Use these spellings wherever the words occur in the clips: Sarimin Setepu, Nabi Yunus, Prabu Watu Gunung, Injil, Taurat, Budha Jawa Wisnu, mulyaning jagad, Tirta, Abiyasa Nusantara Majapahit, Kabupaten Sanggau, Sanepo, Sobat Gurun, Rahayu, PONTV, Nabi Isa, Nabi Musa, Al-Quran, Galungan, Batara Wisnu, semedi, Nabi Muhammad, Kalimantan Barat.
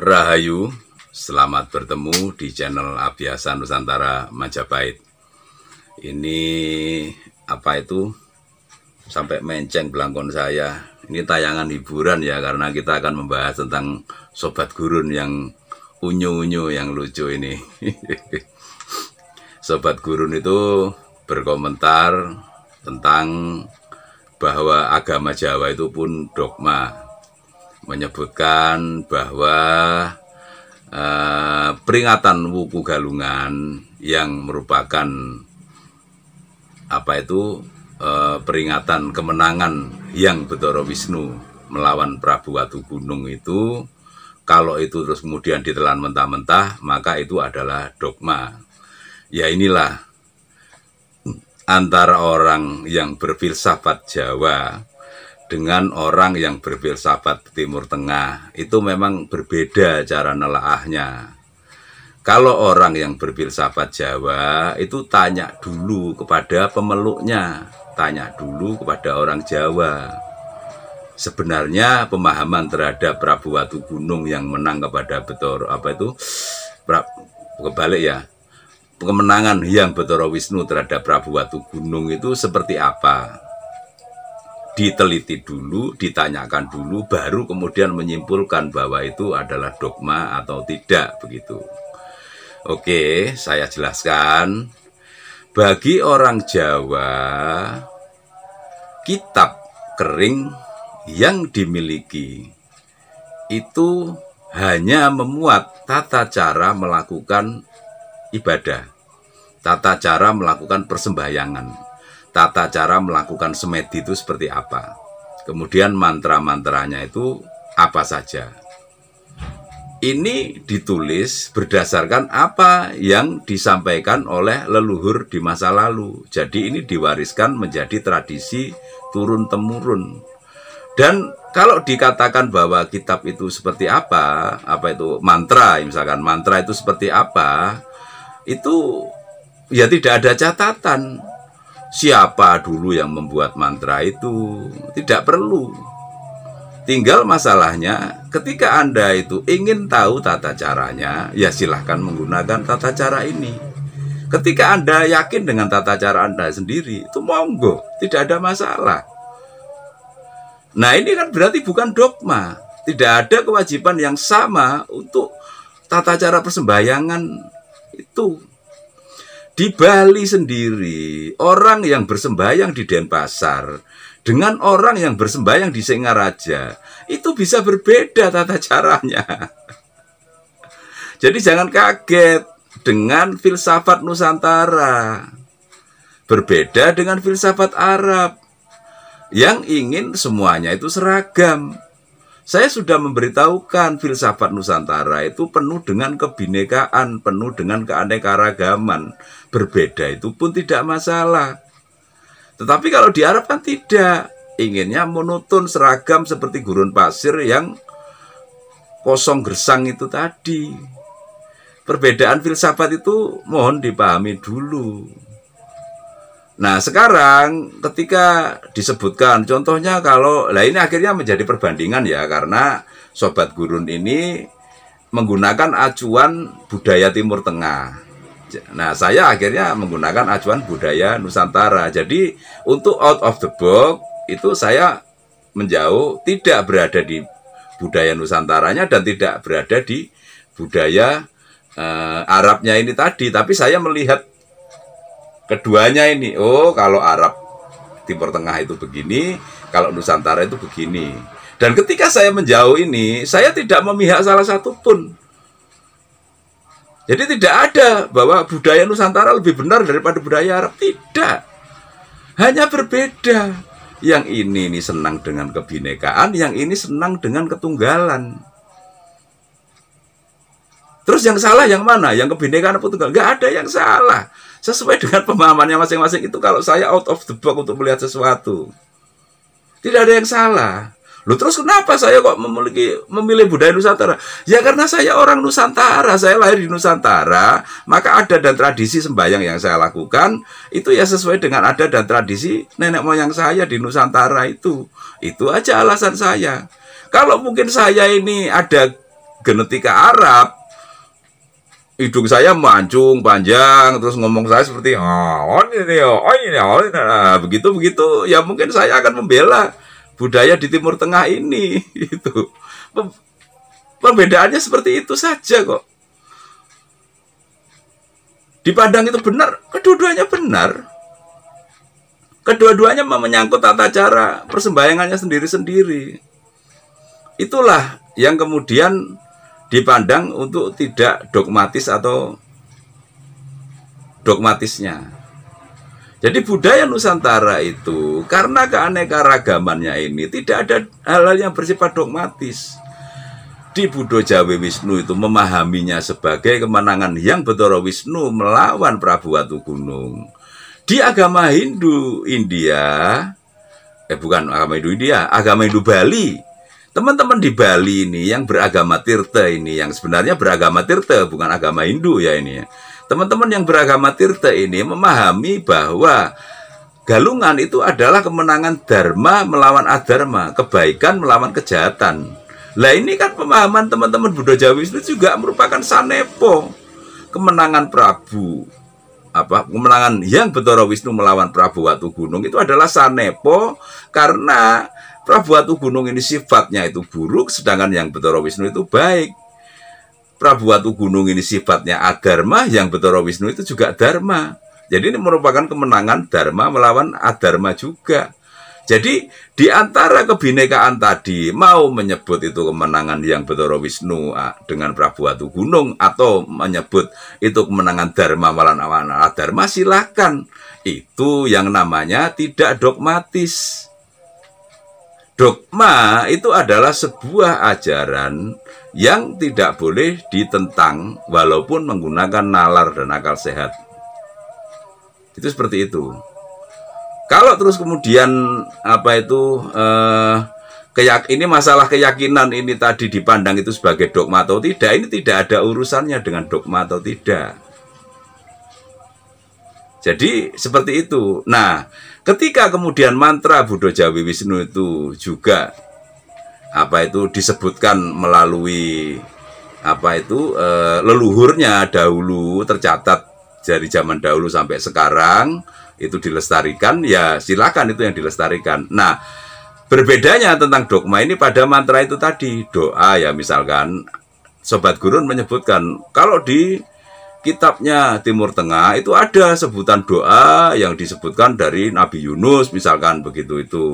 Rahayu, selamat bertemu di channel Abiyasa Nusantara Majapahit. Ini apa itu? Sampai menceng belangkon saya. Ini tayangan hiburan ya, karena kita akan membahas tentang Sobat Gurun yang unyu-unyu, yang lucu ini. Sobat Gurun itu berkomentar tentang bahwa agama Jawa itu pun dogma, menyebutkan bahwa peringatan Wuku Galungan yang merupakan apa itu peringatan kemenangan yang Batara Wisnu melawan Prabu Watu Gunung itu, kalau itu terus kemudian ditelan mentah-mentah, maka itu adalah dogma. Ya inilah antara orang yang berfilsafat Jawa dengan orang yang berfilsafat Timur Tengah, itu memang berbeda cara nelaahnya. Kalau orang yang berfilsafat Jawa itu tanya dulu kepada pemeluknya, tanya dulu kepada orang Jawa. Sebenarnya pemahaman terhadap Prabu Watu Gunung yang menang kepada kemenangan yang Batara Wisnu terhadap Prabu Watu Gunung itu seperti apa? Diteliti dulu, ditanyakan dulu, baru kemudian menyimpulkan bahwa itu adalah dogma atau tidak, begitu. Oke, saya jelaskan. Bagi orang Jawa, kitab kering yang dimiliki itu hanya memuat tata cara melakukan ibadah, tata cara melakukan persembahyangan, tata cara melakukan semedi itu seperti apa, kemudian mantra-mantranya itu apa saja. Ini ditulis berdasarkan apa yang disampaikan oleh leluhur di masa lalu. Jadi ini diwariskan menjadi tradisi turun-temurun. Dan kalau dikatakan bahwa kitab itu seperti apa itu mantra, misalkan mantra itu seperti apa, itu ya tidak ada catatan. Siapa dulu yang membuat mantra itu? Tidak perlu. Tinggal masalahnya ketika Anda itu ingin tahu tata caranya, ya silahkan menggunakan tata cara ini. Ketika Anda yakin dengan tata cara Anda sendiri, itu monggo, tidak ada masalah. Nah ini kan berarti bukan dogma. Tidak ada kewajiban yang sama untuk tata cara persembahyangan itu. Di Bali sendiri, orang yang bersembahyang di Denpasar dengan orang yang bersembahyang di Singaraja itu bisa berbeda tata caranya. Jadi jangan kaget dengan filsafat Nusantara. Berbeda dengan filsafat Arab yang ingin semuanya itu seragam. Saya sudah memberitahukan filsafat Nusantara itu penuh dengan kebinekaan, penuh dengan keanekaragaman. Berbeda itu pun tidak masalah. Tetapi kalau di Arab kan tidak. Inginnya monoton, seragam seperti gurun pasir yang kosong gersang itu tadi. Perbedaan filsafat itu mohon dipahami dulu. Nah sekarang ketika disebutkan contohnya kalau, nah ini akhirnya menjadi perbandingan ya, karena Sobat Gurun ini menggunakan acuan budaya Timur Tengah. Nah saya akhirnya menggunakan acuan budaya Nusantara. Jadi untuk out of the box itu saya menjauh, tidak berada di budaya Nusantaranya dan tidak berada di budaya Arabnya ini tadi. Tapi saya melihat keduanya ini, oh kalau Arab Timur Tengah itu begini, kalau Nusantara itu begini. Dan ketika saya menjauh ini, saya tidak memihak salah satu pun. Jadi tidak ada bahwa budaya Nusantara lebih benar daripada budaya Arab, tidak. Hanya berbeda. Yang ini senang dengan kebinekaan, yang ini senang dengan ketunggalan. Terus yang salah yang mana? Yang kebinekaan atau tunggal? Nggak ada yang salah. Sesuai dengan pemahamannya masing-masing itu, kalau saya out of the box untuk melihat sesuatu, tidak ada yang salah. Loh terus kenapa saya kok memilih budaya Nusantara? Ya karena saya orang Nusantara, saya lahir di Nusantara, maka adat dan tradisi sembahyang yang saya lakukan itu ya sesuai dengan adat dan tradisi nenek moyang saya di Nusantara itu. Itu aja alasan saya. Kalau mungkin saya ini ada genetika Arab, hidung saya mancung panjang, terus ngomong saya seperti begitu-begitu, ya mungkin saya akan membela budaya di Timur Tengah ini. Itu perbedaannya seperti itu saja kok. Di Padang itu benar, kedua-duanya benar, kedua-duanya menyangkut tata cara persembahyangannya sendiri-sendiri. Itulah yang kemudian dipandang untuk tidak dogmatis atau dogmatisnya. Jadi budaya Nusantara itu karena keanekaragamannya ini tidak ada hal-hal yang bersifat dogmatis. Di Budha Jawa Wisnu itu memahaminya sebagai kemenangan yang Batara Wisnu melawan Prabu Watu Gunung. Di agama Hindu India, agama Hindu Bali. Teman-teman di Bali ini yang beragama Tirta ini, yang sebenarnya beragama Tirta, bukan agama Hindu ya ini. Teman-teman yang beragama Tirta ini memahami bahwa galungan itu adalah kemenangan Dharma melawan Adharma, kebaikan melawan kejahatan. Lah ini kan pemahaman teman-teman Budha Jawa Wisnu juga merupakan sanepo. Kemenangan yang Batara Wisnu melawan Prabu Watu Gunung itu adalah sanepo karena Prabu Watu Gunung ini sifatnya itu buruk, sedangkan yang Batara Wisnu itu baik. Prabu Watu Gunung ini sifatnya adharma, yang Batara Wisnu itu juga dharma. Jadi ini merupakan kemenangan dharma melawan adharma juga. Jadi di antara kebinekaan tadi, mau menyebut itu kemenangan yang Batara Wisnu dengan Prabu Watu Gunung, atau menyebut itu kemenangan dharma melawan adharma, silahkan. Itu yang namanya tidak dogmatis. Dogma itu adalah sebuah ajaran yang tidak boleh ditentang walaupun menggunakan nalar dan akal sehat. Itu seperti itu. Kalau terus kemudian ini masalah keyakinan ini tadi dipandang itu sebagai dogma atau tidak, ini tidak ada urusannya dengan dogma atau tidak. Jadi seperti itu. Nah, ketika kemudian mantra Budha Jawa Wisnu itu juga disebutkan melalui leluhurnya dahulu, tercatat dari zaman dahulu sampai sekarang itu dilestarikan, ya silakan itu yang dilestarikan. Nah, berbedanya tentang dogma ini pada mantra itu tadi, doa ya misalkan Sobat Gurun menyebutkan kalau di kitabnya Timur Tengah itu ada sebutan doa yang disebutkan dari Nabi Yunus misalkan begitu itu.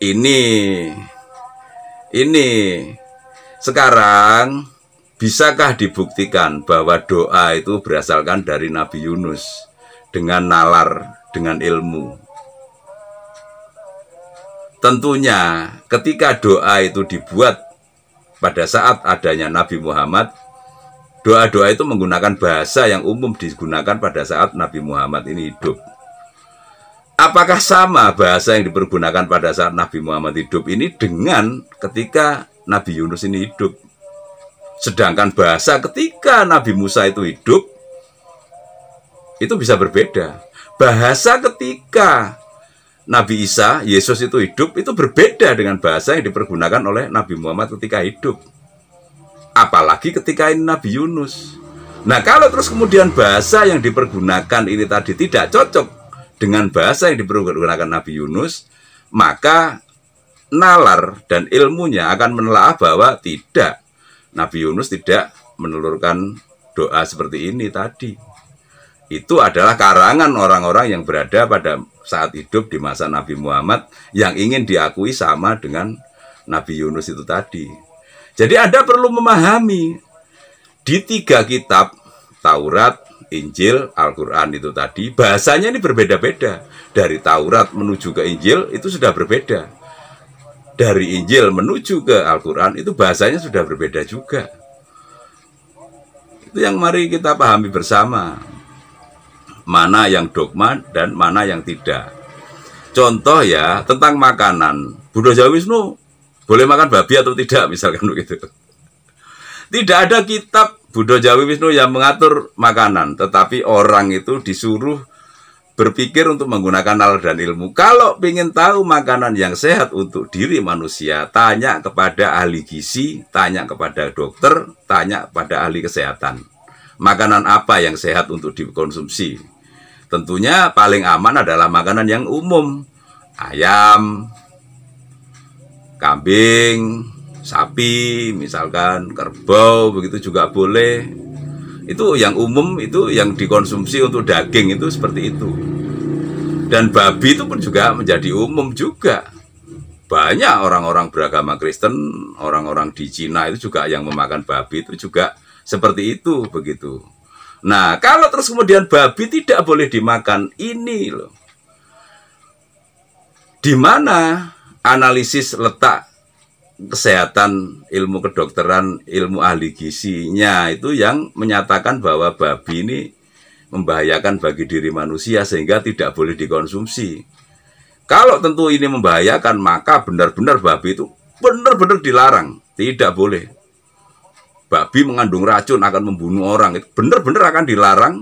Ini sekarang bisakah dibuktikan bahwa doa itu berasalkan dari Nabi Yunus dengan nalar, dengan ilmu? Tentunya ketika doa itu dibuat pada saat adanya Nabi Muhammad, doa-doa itu menggunakan bahasa yang umum digunakan pada saat Nabi Muhammad ini hidup. Apakah sama bahasa yang dipergunakan pada saat Nabi Muhammad hidup ini dengan ketika Nabi Yunus ini hidup? Sedangkan bahasa ketika Nabi Musa itu hidup, itu bisa berbeda. Bahasa ketika Nabi Isa, Yesus itu hidup, itu berbeda dengan bahasa yang dipergunakan oleh Nabi Muhammad ketika hidup. Apalagi ketika ini Nabi Yunus. Nah, kalau terus kemudian bahasa yang dipergunakan ini tadi tidak cocok dengan bahasa yang dipergunakan Nabi Yunus, maka nalar dan ilmunya akan menelaah bahwa tidak, Nabi Yunus tidak menelurkan doa seperti ini tadi. Itu adalah karangan orang-orang yang berada pada saat hidup di masa Nabi Muhammad yang ingin diakui sama dengan Nabi Yunus itu tadi. Jadi Anda perlu memahami di tiga kitab, Taurat, Injil, Al-Quran itu tadi, bahasanya ini berbeda-beda. Dari Taurat menuju ke Injil itu sudah berbeda. Dari Injil menuju ke Al-Quran itu bahasanya sudah berbeda juga. Itu yang mari kita pahami bersama. Mana yang dogma dan mana yang tidak. Contoh ya, tentang makanan. Budha Jawa Wisnu boleh makan babi atau tidak, misalkan begitu. Tidak ada kitab Budha Jawa Wisnu yang mengatur makanan, tetapi orang itu disuruh berpikir untuk menggunakan nalar dan ilmu. Kalau ingin tahu makanan yang sehat untuk diri manusia, tanya kepada ahli gizi, tanya kepada dokter, tanya kepada ahli kesehatan. Makanan apa yang sehat untuk dikonsumsi? Tentunya paling aman adalah makanan yang umum. Ayam, kambing, sapi, misalkan kerbau, begitu juga boleh. Itu yang umum, itu yang dikonsumsi untuk daging itu seperti itu. Dan babi itu pun juga menjadi umum juga. Banyak orang-orang beragama Kristen, orang-orang di Cina itu juga yang memakan babi itu juga seperti itu, begitu. Nah, kalau terus kemudian babi tidak boleh dimakan, ini loh. Di mana analisis letak kesehatan, ilmu kedokteran, ilmu ahli gizinya itu yang menyatakan bahwa babi ini membahayakan bagi diri manusia sehingga tidak boleh dikonsumsi. Kalau tentu ini membahayakan, maka benar-benar babi itu benar-benar dilarang, tidak boleh. Babi mengandung racun, akan membunuh orang, itu benar-benar akan dilarang.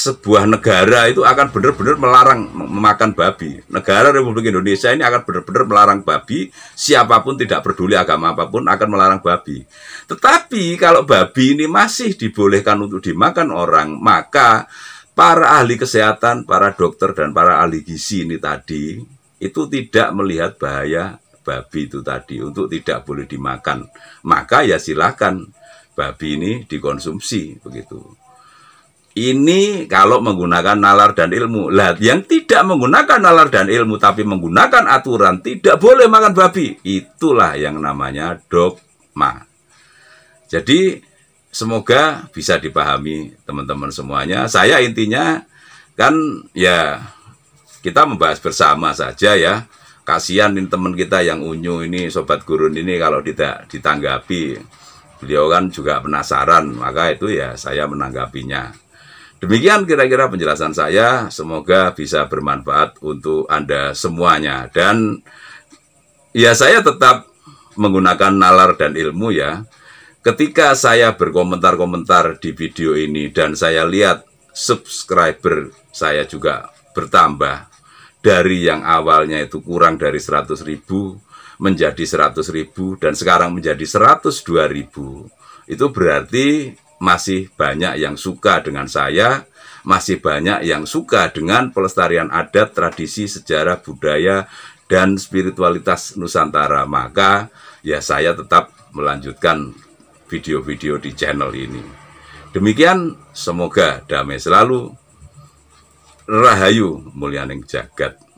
Sebuah negara itu akan benar-benar melarang memakan babi. Negara Republik Indonesia ini akan benar-benar melarang babi. Siapapun, tidak peduli agama apapun, akan melarang babi. Tetapi kalau babi ini masih dibolehkan untuk dimakan orang, maka para ahli kesehatan, para dokter dan para ahli gizi ini tadi itu tidak melihat bahaya babi itu tadi untuk tidak boleh dimakan. Maka ya silakan babi ini dikonsumsi, begitu. Ini kalau menggunakan nalar dan ilmu. Lah, yang tidak menggunakan nalar dan ilmu tapi menggunakan aturan tidak boleh makan babi, itulah yang namanya dogma. Jadi semoga bisa dipahami teman-teman semuanya. Saya intinya kan ya kita membahas bersama saja ya. Kasihan ini teman kita yang unyu ini, Sobat Gurun ini, kalau tidak ditanggapi. Beliau kan juga penasaran, maka itu ya saya menanggapinya. Demikian kira-kira penjelasan saya, semoga bisa bermanfaat untuk Anda semuanya. Dan ya saya tetap menggunakan nalar dan ilmu ya. Ketika saya berkomentar-komentar di video ini dan saya lihat subscriber saya juga bertambah. Dari yang awalnya itu kurang dari 100.000 menjadi 100.000 dan sekarang menjadi 102.000. Itu berarti masih banyak yang suka dengan saya, masih banyak yang suka dengan pelestarian adat, tradisi, sejarah, budaya, dan spiritualitas Nusantara. Maka ya saya tetap melanjutkan video-video di channel ini. Demikian, semoga damai selalu. Rahayu, mulyaning jagad.